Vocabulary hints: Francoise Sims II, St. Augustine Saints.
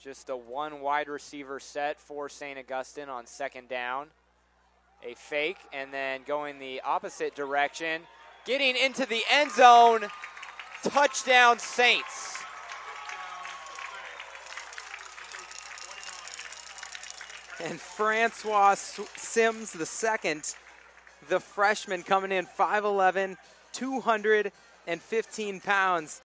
Just a one wide receiver set for St. Augustine on second down. A fake and then going the opposite direction. Getting into the end zone, touchdown Saints. And Francoise Sims II, the freshman coming in 5'11", 215 pounds.